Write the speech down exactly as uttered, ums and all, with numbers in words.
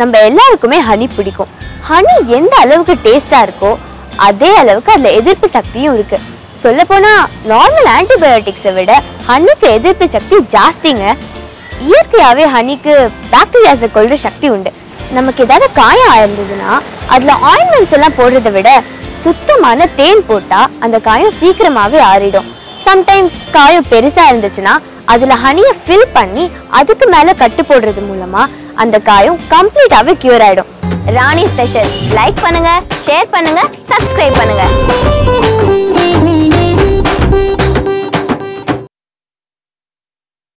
நம்ம எல்லாருக்குமே ஹனி பிடிக்கும். ஹனி எந்த அளவுக்கு டேஸ்டா இருக்கோ அதே அளவுக்கு அதுல எதிர்ப்பு சக்தியும் இருக்கு. சொல்ல போனா நார்மல் ஆன்டிபயோட்டிக்ஸை விட ஹனிக்கு எதிர்ப்பு சக்தி ஜாஸ்திங்க. இயற்கையாகவே ஹனிக்கு பாக்டீரியாஸை கொல்ற சக்தி உண்டு. நமக்கு ஏதாவது காயம் ஆயிருந்ததுன்னா அதுல ஆயின்மெண்ட்ஸ் எல்லாம் போடுறதை விட சுத்தமான தேன் போட்டா அந்த காயம் சீக்கிரமாகவே ஆறிடும். சம்டைம்ஸ் காயம் பெருசாக இருந்துச்சுன்னா அதில் ஹனியை ஃபில் பண்ணி அதுக்கு மேலே கட்டு போடுறது மூலமாக அந்த காயம் கம்ப்ளீட்டாகவே க்யூர் ஆகிடும். ராணி ஸ்பெஷல் லைக் பண்ணுங்கள், ஷேர் பண்ணுங்கள், சப்ஸ்கிரைப் பண்ணுங்கள்.